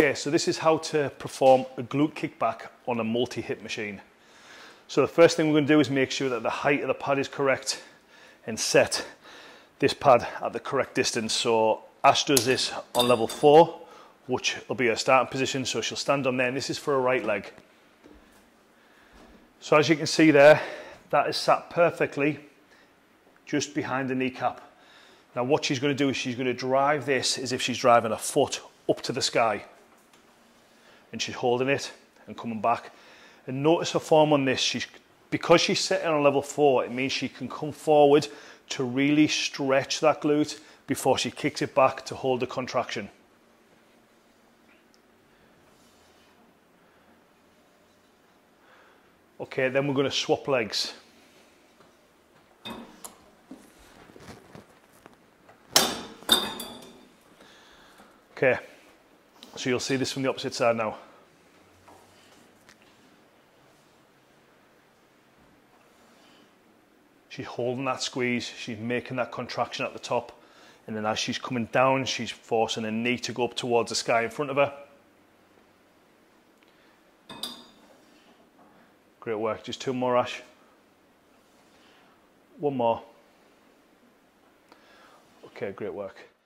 Okay, so this is how to perform a glute kickback on a multi-hip machine. So the first thing we're going to do is make sure that the height of the pad is correct and set this pad at the correct distance. So Ash does this on level 4, which will be her starting position, so she'll stand on there, and this is for her right leg. So as you can see there, that is sat perfectly just behind the kneecap. Now what she's going to do is she's going to drive this as if she's driving a foot up to the sky. And she's holding it and coming back, and notice her form on this. Because she's sitting on level 4, it means she can come forward to really stretch that glute before she kicks it back to hold the contraction. Okay, then we're going to swap legs. Okay, so you'll see this from the opposite side now. She's holding that squeeze, she's making that contraction at the top, and then as she's coming down, she's forcing her knee to go up towards the sky in front of her. Great work, just 2 more, Ash. 1 more. Okay, great work.